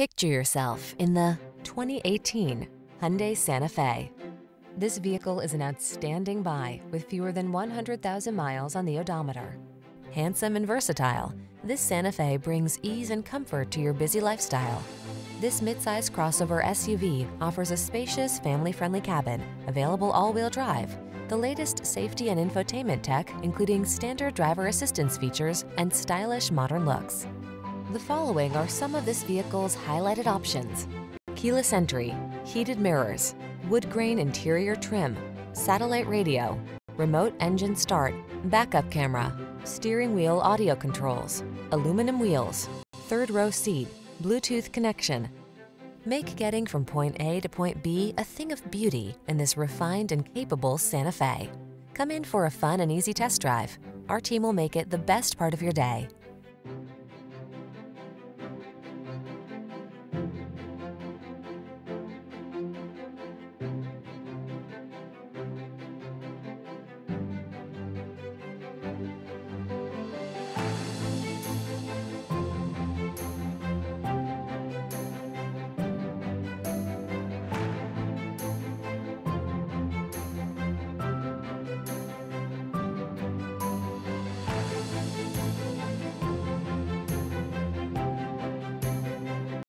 Picture yourself in the 2018 Hyundai Santa Fe. This vehicle is an outstanding buy with fewer than 100,000 miles on the odometer. Handsome and versatile, this Santa Fe brings ease and comfort to your busy lifestyle. This midsize crossover SUV offers a spacious, family-friendly cabin, available all-wheel drive, the latest safety and infotainment tech, including standard driver assistance features and stylish modern looks. The following are some of this vehicle's highlighted options: keyless entry, heated mirrors, wood grain interior trim, satellite radio, remote engine start, backup camera, steering wheel audio controls, aluminum wheels, third row seat, Bluetooth connection. Make getting from point A to point B a thing of beauty in this refined and capable Santa Fe. Come in for a fun and easy test drive. Our team will make it the best part of your day.